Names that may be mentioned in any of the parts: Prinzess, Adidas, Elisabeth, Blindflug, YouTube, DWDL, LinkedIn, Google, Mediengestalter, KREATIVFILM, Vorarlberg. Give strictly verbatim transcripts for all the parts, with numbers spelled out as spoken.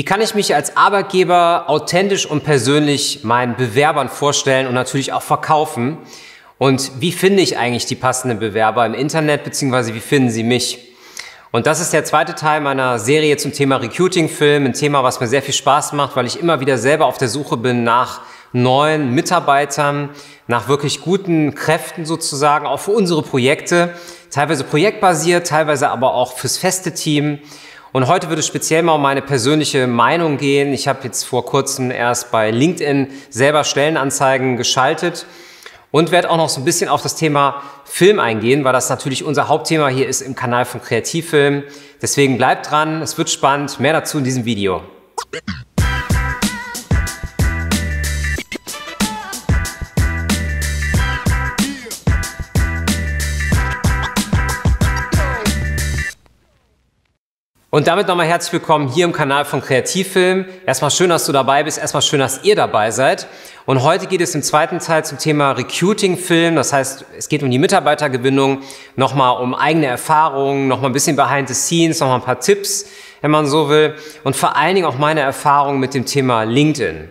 Wie kann ich mich als Arbeitgeber authentisch und persönlich meinen Bewerbern vorstellen und natürlich auch verkaufen? Und wie finde ich eigentlich die passenden Bewerber im Internet, beziehungsweise wie finden sie mich? Und das ist der zweite Teil meiner Serie zum Thema Recruiting-Film, ein Thema, was mir sehr viel Spaß macht, weil ich immer wieder selber auf der Suche bin nach neuen Mitarbeitern, nach wirklich guten Kräften sozusagen, auch für unsere Projekte, teilweise projektbasiert, teilweise aber auch fürs feste Team. Und heute würde es speziell mal um meine persönliche Meinung gehen. Ich habe jetzt vor kurzem erst bei LinkedIn selber Stellenanzeigen geschaltet und werde auch noch so ein bisschen auf das Thema Film eingehen, weil das natürlich unser Hauptthema hier ist im Kanal von KREATIVFILM. Deswegen bleibt dran, es wird spannend. Mehr dazu in diesem Video. Und damit nochmal herzlich willkommen hier im Kanal von KREATIVFILM. Erstmal schön, dass du dabei bist, erstmal schön, dass ihr dabei seid. Und heute geht es im zweiten Teil zum Thema Recruiting-Film. Das heißt, es geht um die Mitarbeitergewinnung, nochmal um eigene Erfahrungen, nochmal ein bisschen behind the scenes, nochmal ein paar Tipps, wenn man so will. Und vor allen Dingen auch meine Erfahrungen mit dem Thema LinkedIn.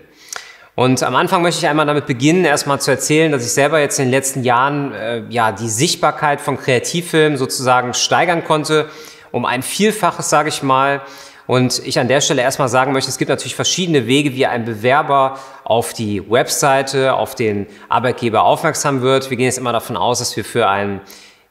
Und am Anfang möchte ich einmal damit beginnen, erstmal zu erzählen, dass ich selber jetzt in den letzten Jahren äh, ja die Sichtbarkeit von KREATIVFILM sozusagen steigern konnte, um ein Vielfaches, sage ich mal. Und ich an der Stelle erstmal sagen möchte, es gibt natürlich verschiedene Wege, wie ein Bewerber auf die Webseite, auf den Arbeitgeber aufmerksam wird. Wir gehen jetzt immer davon aus, dass wir für ein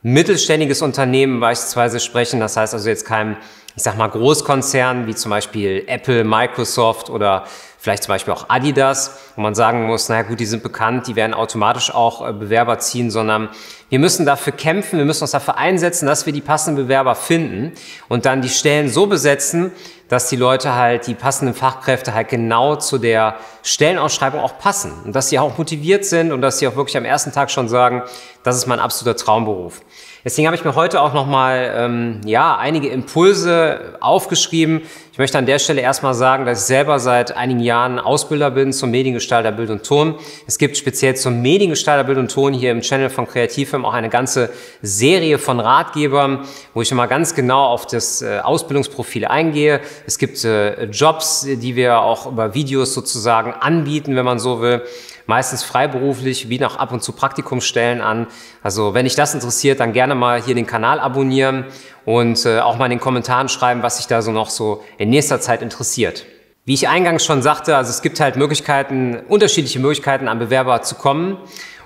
mittelständiges Unternehmen beispielsweise sprechen. Das heißt also jetzt kein, ich sag mal, Großkonzern wie zum Beispiel Apple, Microsoft oder vielleicht zum Beispiel auch Adidas, wo man sagen muss, naja gut, die sind bekannt, die werden automatisch auch Bewerber ziehen, sondern wir müssen dafür kämpfen, wir müssen uns dafür einsetzen, dass wir die passenden Bewerber finden und dann die Stellen so besetzen, dass die Leute halt, die passenden Fachkräfte halt genau zu der Stellenausschreibung auch passen und dass sie auch motiviert sind und dass sie auch wirklich am ersten Tag schon sagen, das ist mein absoluter Traumberuf. Deswegen habe ich mir heute auch nochmal ähm, ja, einige Impulse aufgeschrieben. Ich möchte an der Stelle erstmal sagen, dass ich selber seit einigen Jahren Ausbilder bin zum Mediengestalter Bild und Ton. Es gibt speziell zum Mediengestalter Bild und Ton hier im Channel von KREATIVFILM auch eine ganze Serie von Ratgebern, wo ich immer ganz genau auf das äh, Ausbildungsprofil eingehe. Es gibt äh, Jobs, die wir auch über Videos sozusagen anbieten, wenn man so will. Meistens freiberuflich, wie noch ab und zu Praktikumsstellen an. Also wenn dich das interessiert, dann gerne mal hier den Kanal abonnieren und äh, auch mal in den Kommentaren schreiben, was dich da so noch so in nächster Zeit interessiert. Wie ich eingangs schon sagte, also es gibt halt Möglichkeiten, unterschiedliche Möglichkeiten an Bewerber zu kommen.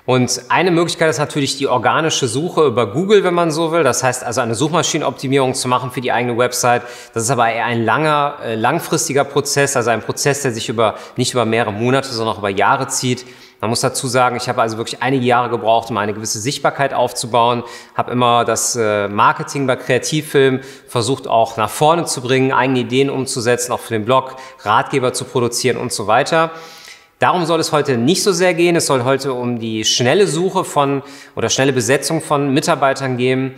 Und eine Möglichkeit ist natürlich die organische Suche über Google, wenn man so will. Das heißt also eine Suchmaschinenoptimierung zu machen für die eigene Website. Das ist aber eher ein langer, langfristiger Prozess, also ein Prozess, der sich über, nicht über mehrere Monate, sondern auch über Jahre zieht. Man muss dazu sagen, ich habe also wirklich einige Jahre gebraucht, um eine gewisse Sichtbarkeit aufzubauen. Habe immer das Marketing bei KREATIVFILM versucht auch nach vorne zu bringen, eigene Ideen umzusetzen, auch für den Blog, Ratgeber zu produzieren und so weiter. Darum soll es heute nicht so sehr gehen. Es soll heute um die schnelle Suche von oder schnelle Besetzung von Mitarbeitern gehen.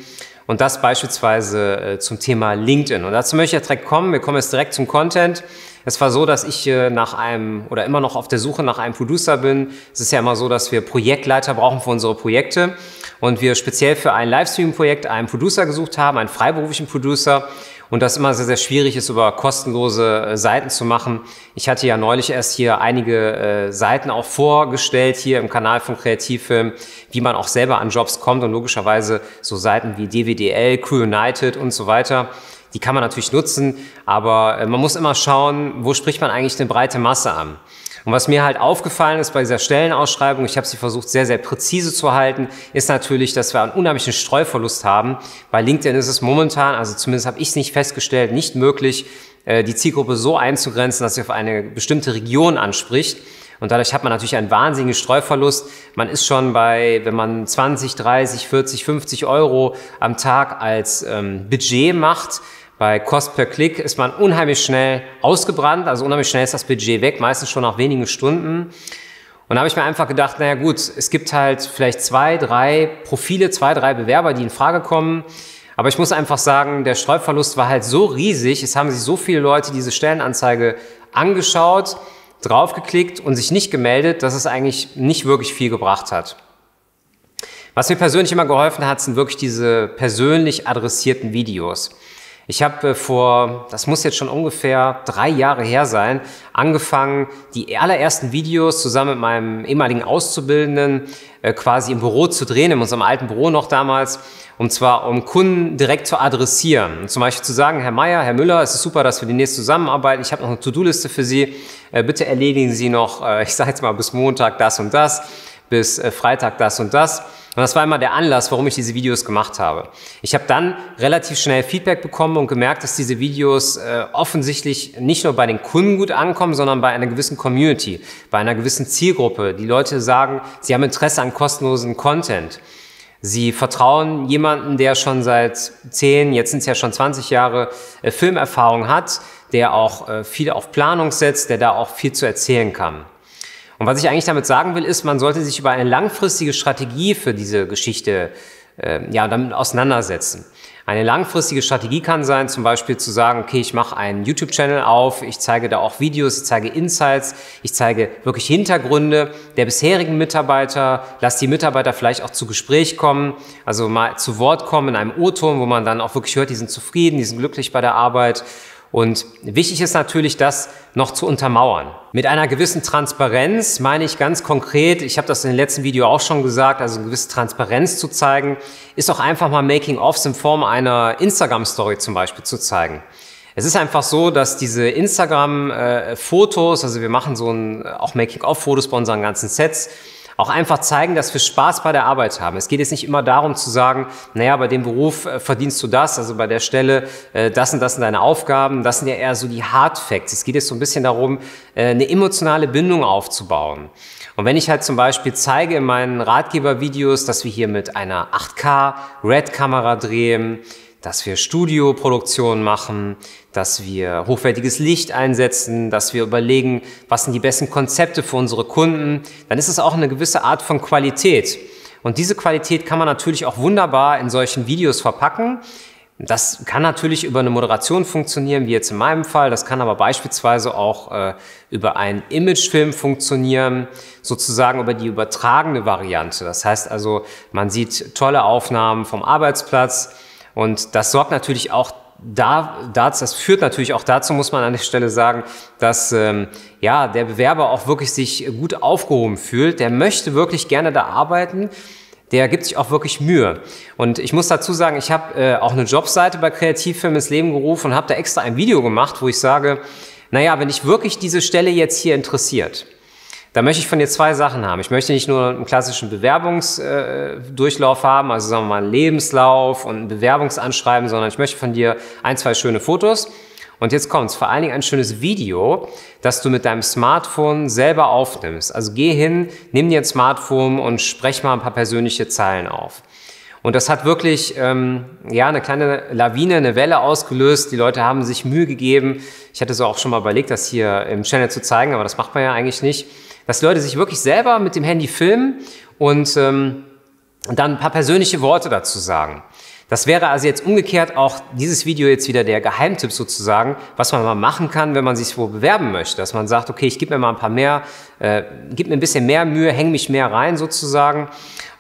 Und das beispielsweise zum Thema LinkedIn. Und dazu möchte ich direkt kommen. Wir kommen jetzt direkt zum Content. Es war so, dass ich nach einem oder immer noch auf der Suche nach einem Producer bin. Es ist ja immer so, dass wir Projektleiter brauchen für unsere Projekte. Und wir speziell für ein Livestream-Projekt einen Producer gesucht haben, einen freiberuflichen Producer. Und das immer sehr, sehr schwierig ist, über kostenlose äh, Seiten zu machen. Ich hatte ja neulich erst hier einige äh, Seiten auch vorgestellt, hier im Kanal von KREATIVFILM, wie man auch selber an Jobs kommt. Und logischerweise so Seiten wie D W D L, Crew United und so weiter, die kann man natürlich nutzen. Aber äh, man muss immer schauen, wo spricht man eigentlich eine breite Masse an. Und was mir halt aufgefallen ist bei dieser Stellenausschreibung, ich habe sie versucht sehr, sehr präzise zu halten, ist natürlich, dass wir einen unheimlichen Streuverlust haben. Bei LinkedIn ist es momentan, also zumindest habe ich es nicht festgestellt, nicht möglich, die Zielgruppe so einzugrenzen, dass sie auf eine bestimmte Region anspricht. Und dadurch hat man natürlich einen wahnsinnigen Streuverlust. Man ist schon bei, wenn man zwanzig, dreißig, vierzig, fünfzig Euro am Tag als ähm, Budget macht, bei Kost per Klick ist man unheimlich schnell ausgebrannt, also unheimlich schnell ist das Budget weg, meistens schon nach wenigen Stunden. Und da habe ich mir einfach gedacht, naja gut, es gibt halt vielleicht zwei, drei Profile, zwei, drei Bewerber, die in Frage kommen. Aber ich muss einfach sagen, der Streuverlust war halt so riesig, es haben sich so viele Leute diese Stellenanzeige angeschaut, draufgeklickt und sich nicht gemeldet, dass es eigentlich nicht wirklich viel gebracht hat. Was mir persönlich immer geholfen hat, sind wirklich diese persönlich adressierten Videos. Ich habe vor, das muss jetzt schon ungefähr drei Jahre her sein, angefangen, die allerersten Videos zusammen mit meinem ehemaligen Auszubildenden quasi im Büro zu drehen, in unserem alten Büro noch damals, und zwar um Kunden direkt zu adressieren. Und zum Beispiel zu sagen, Herr Meier, Herr Müller, es ist super, dass wir demnächst zusammenarbeiten, ich habe noch eine To-Do-Liste für Sie, bitte erledigen Sie noch, ich sage jetzt mal, bis Montag das und das, bis Freitag das und das. Und das war immer der Anlass, warum ich diese Videos gemacht habe. Ich habe dann relativ schnell Feedback bekommen und gemerkt, dass diese Videos äh, offensichtlich nicht nur bei den Kunden gut ankommen, sondern bei einer gewissen Community, bei einer gewissen Zielgruppe. Die Leute sagen, sie haben Interesse an kostenlosen Content. Sie vertrauen jemanden, der schon seit zehn, jetzt sind es ja schon zwanzig Jahre äh, Filmerfahrung hat, der auch äh, viel auf Planung setzt, der da auch viel zu erzählen kann. Und was ich eigentlich damit sagen will, ist, man sollte sich über eine langfristige Strategie für diese Geschichte äh, ja, damit auseinandersetzen. Eine langfristige Strategie kann sein, zum Beispiel zu sagen, okay, ich mache einen YouTube-Channel auf, ich zeige da auch Videos, ich zeige Insights, ich zeige wirklich Hintergründe der bisherigen Mitarbeiter, lass die Mitarbeiter vielleicht auch zu Gespräch kommen, also mal zu Wort kommen in einem O-Ton, wo man dann auch wirklich hört, die sind zufrieden, die sind glücklich bei der Arbeit. Und wichtig ist natürlich, das noch zu untermauern. Mit einer gewissen Transparenz meine ich ganz konkret, ich habe das in dem letzten Video auch schon gesagt, also eine gewisse Transparenz zu zeigen, ist auch einfach mal Making-ofs in Form einer Instagram-Story zum Beispiel zu zeigen. Es ist einfach so, dass diese Instagram-Fotos, also wir machen so ein, auch Making-of-Fotos bei unseren ganzen Sets, auch einfach zeigen, dass wir Spaß bei der Arbeit haben. Es geht jetzt nicht immer darum zu sagen, naja, bei dem Beruf verdienst du das, also bei der Stelle das und das sind deine Aufgaben, das sind ja eher so die Hard Facts. Es geht jetzt so ein bisschen darum, eine emotionale Bindung aufzubauen. Und wenn ich halt zum Beispiel zeige in meinen Ratgeber-Videos, dass wir hier mit einer acht K Red-Kamera drehen, dass wir Studioproduktionen machen, dass wir hochwertiges Licht einsetzen, dass wir überlegen, was sind die besten Konzepte für unsere Kunden, dann ist es auch eine gewisse Art von Qualität. Und diese Qualität kann man natürlich auch wunderbar in solchen Videos verpacken. Das kann natürlich über eine Moderation funktionieren, wie jetzt in meinem Fall. Das kann aber beispielsweise auch äh, über einen Imagefilm funktionieren, sozusagen über die übertragene Variante. Das heißt also, man sieht tolle Aufnahmen vom Arbeitsplatz, und das sorgt natürlich auch da, das führt natürlich auch dazu, muss man an der Stelle sagen, dass ähm, ja, der Bewerber auch wirklich sich gut aufgehoben fühlt. Der möchte wirklich gerne da arbeiten. Der gibt sich auch wirklich Mühe. Und ich muss dazu sagen, ich habe äh, auch eine Jobseite bei KREATIVFILM ins Leben gerufen und habe da extra ein Video gemacht, wo ich sage, naja, wenn dich wirklich diese Stelle jetzt hier interessiert, da möchte ich von dir zwei Sachen haben. Ich möchte nicht nur einen klassischen Bewerbungsdurchlauf haben, also sagen wir mal einen Lebenslauf und ein Bewerbungsanschreiben, sondern ich möchte von dir ein, zwei schöne Fotos. Und jetzt kommt's, vor allen Dingen ein schönes Video, das du mit deinem Smartphone selber aufnimmst. Also geh hin, nimm dir ein Smartphone und sprech mal ein paar persönliche Zeilen auf. Und das hat wirklich ähm, ja, eine kleine Lawine, eine Welle ausgelöst. Die Leute haben sich Mühe gegeben. Ich hatte so auch schon mal überlegt, das hier im Channel zu zeigen, aber das macht man ja eigentlich nicht. Dass Leute sich wirklich selber mit dem Handy filmen und ähm, dann ein paar persönliche Worte dazu sagen. Das wäre also jetzt umgekehrt auch dieses Video jetzt wieder der Geheimtipp sozusagen, was man mal machen kann, wenn man sich wo bewerben möchte. Dass man sagt, okay, ich gebe mir mal ein paar mehr, äh, gebe mir ein bisschen mehr Mühe, hänge mich mehr rein sozusagen.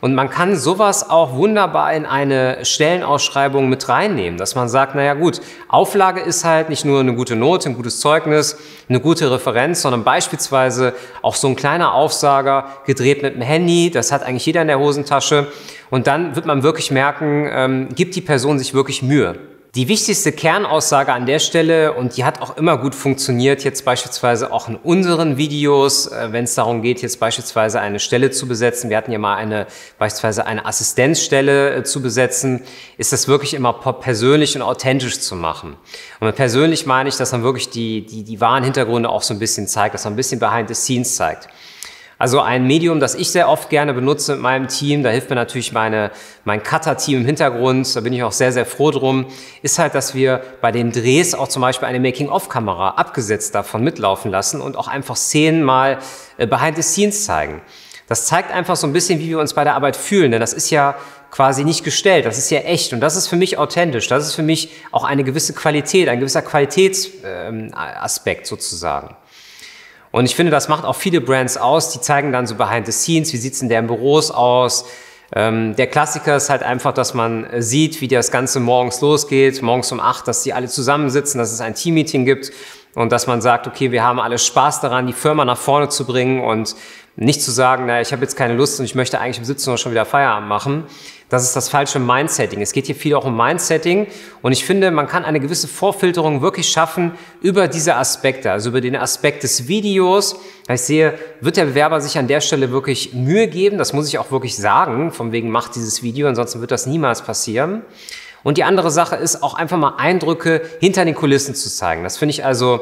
Und man kann sowas auch wunderbar in eine Stellenausschreibung mit reinnehmen, dass man sagt, naja gut, Auflage ist halt nicht nur eine gute Note, ein gutes Zeugnis, eine gute Referenz, sondern beispielsweise auch so ein kleiner Aufsager, gedreht mit dem Handy, das hat eigentlich jeder in der Hosentasche. Und dann wird man wirklich merken, ähm, gibt die Person sich wirklich Mühe. Die wichtigste Kernaussage an der Stelle, und die hat auch immer gut funktioniert, jetzt beispielsweise auch in unseren Videos, wenn es darum geht, jetzt beispielsweise eine Stelle zu besetzen, wir hatten ja mal eine, beispielsweise eine Assistenzstelle zu besetzen, ist das wirklich immer persönlich und authentisch zu machen. Und mit persönlich meine ich, dass man wirklich die, die, die wahren Hintergründe auch so ein bisschen zeigt, dass man ein bisschen behind the scenes zeigt. Also ein Medium, das ich sehr oft gerne benutze mit meinem Team, da hilft mir natürlich meine, mein Cutter-Team im Hintergrund, da bin ich auch sehr, sehr froh drum, ist halt, dass wir bei den Drehs auch zum Beispiel eine Making-of-Kamera abgesetzt davon mitlaufen lassen und auch einfach Szenen mal behind the scenes zeigen. Das zeigt einfach so ein bisschen, wie wir uns bei der Arbeit fühlen, denn das ist ja quasi nicht gestellt, das ist ja echt und das ist für mich authentisch, das ist für mich auch eine gewisse Qualität, ein gewisser Qualitätsaspekt sozusagen. Und ich finde, das macht auch viele Brands aus, die zeigen dann so behind the scenes, wie sieht's in deren Büros aus, Ähm, der Klassiker ist halt einfach, dass man sieht, wie das Ganze morgens losgeht, morgens um acht, dass die alle zusammensitzen, dass es ein Teammeeting gibt und dass man sagt, okay, wir haben alle Spaß daran, die Firma nach vorne zu bringen und nicht zu sagen, naja, ich habe jetzt keine Lust und ich möchte eigentlich um siebzehn Uhr schon wieder Feierabend machen. Das ist das falsche Mindsetting. Es geht hier viel auch um Mindsetting und ich finde, man kann eine gewisse Vorfilterung wirklich schaffen über diese Aspekte, also über den Aspekt des Videos. Ich sehe, wird der Bewerber sich an der Stelle wirklich Mühe geben? Das muss ich auch wirklich sagen, von wegen macht dieses Video, ansonsten wird das niemals passieren. Und die andere Sache ist auch einfach mal Eindrücke hinter den Kulissen zu zeigen. Das finde ich also...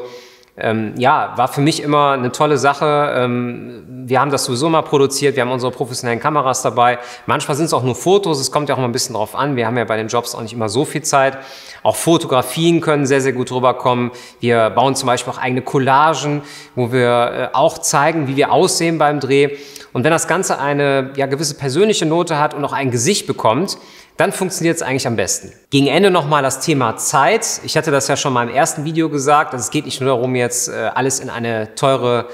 Ähm, ja, war für mich immer eine tolle Sache. Ähm, wir haben das sowieso mal produziert, wir haben unsere professionellen Kameras dabei. Manchmal sind es auch nur Fotos, es kommt ja auch mal ein bisschen drauf an. Wir haben ja bei den Jobs auch nicht immer so viel Zeit. Auch Fotografien können sehr, sehr gut rüberkommen. Wir bauen zum Beispiel auch eigene Collagen, wo wir äh, auch zeigen, wie wir aussehen beim Dreh. Und wenn das Ganze eine ja, gewisse persönliche Note hat und auch ein Gesicht bekommt, dann funktioniert es eigentlich am besten. Gegen Ende nochmal das Thema Zeit. Ich hatte das ja schon mal im ersten Video gesagt, also es geht nicht nur darum, jetzt alles in eine teure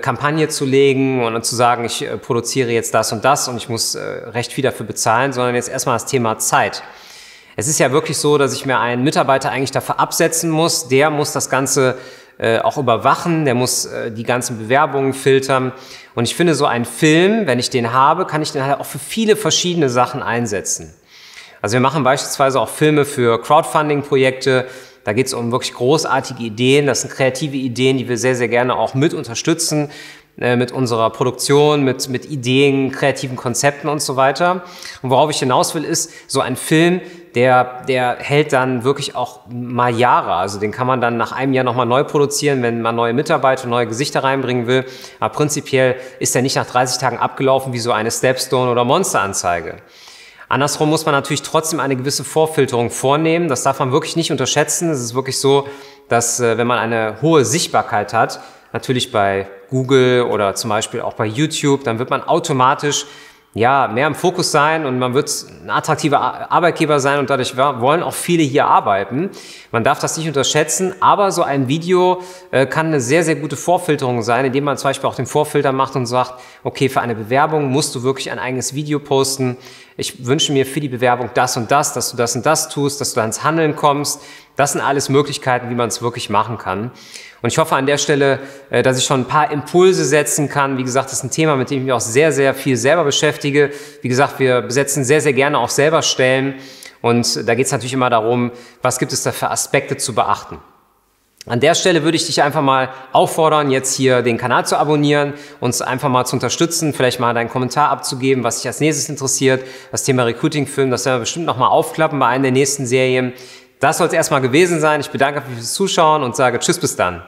Kampagne zu legen und zu sagen, ich produziere jetzt das und das und ich muss recht viel dafür bezahlen, sondern jetzt erstmal das Thema Zeit. Es ist ja wirklich so, dass ich mir einen Mitarbeiter eigentlich dafür absetzen muss, der muss das Ganze auch überwachen, der muss die ganzen Bewerbungen filtern. Und ich finde, so einen Film, wenn ich den habe, kann ich den halt auch für viele verschiedene Sachen einsetzen. Also wir machen beispielsweise auch Filme für Crowdfunding-Projekte. Da geht es um wirklich großartige Ideen. Das sind kreative Ideen, die wir sehr, sehr gerne auch mit unterstützen, äh, mit unserer Produktion, mit, mit Ideen, kreativen Konzepten und so weiter. Und worauf ich hinaus will, ist so ein Film, der, der hält dann wirklich auch mal Jahre. Also den kann man dann nach einem Jahr nochmal neu produzieren, wenn man neue Mitarbeiter, neue Gesichter reinbringen will. Aber prinzipiell ist der nicht nach dreißig Tagen abgelaufen wie so eine Stepstone- oder Monsteranzeige. Andersrum muss man natürlich trotzdem eine gewisse Vorfilterung vornehmen. Das darf man wirklich nicht unterschätzen. Es ist wirklich so, dass wenn man eine hohe Sichtbarkeit hat, natürlich bei Google oder zum Beispiel auch bei YouTube, dann wird man automatisch ja, mehr im Fokus sein und man wird ein attraktiver Arbeitgeber sein und dadurch wollen auch viele hier arbeiten. Man darf das nicht unterschätzen, aber so ein Video kann eine sehr, sehr gute Vorfilterung sein, indem man zum Beispiel auch den Vorfilter macht und sagt, okay, für eine Bewerbung musst du wirklich ein eigenes Video posten. Ich wünsche mir für die Bewerbung das und das, dass du das und das tust, dass du ans Handeln kommst. Das sind alles Möglichkeiten, wie man es wirklich machen kann. Und ich hoffe an der Stelle, dass ich schon ein paar Impulse setzen kann. Wie gesagt, das ist ein Thema, mit dem ich mich auch sehr, sehr viel selber beschäftige. Wie gesagt, wir besetzen sehr, sehr gerne auch selber Stellen. Und da geht es natürlich immer darum, was gibt es da für Aspekte zu beachten. An der Stelle würde ich dich einfach mal auffordern, jetzt hier den Kanal zu abonnieren, uns einfach mal zu unterstützen, vielleicht mal deinen Kommentar abzugeben, was dich als nächstes interessiert. Das Thema Recruiting-Film, das werden wir bestimmt nochmal aufklappen bei einer der nächsten Serien. Das soll es erstmal gewesen sein. Ich bedanke mich fürs Zuschauen und sage Tschüss, bis dann.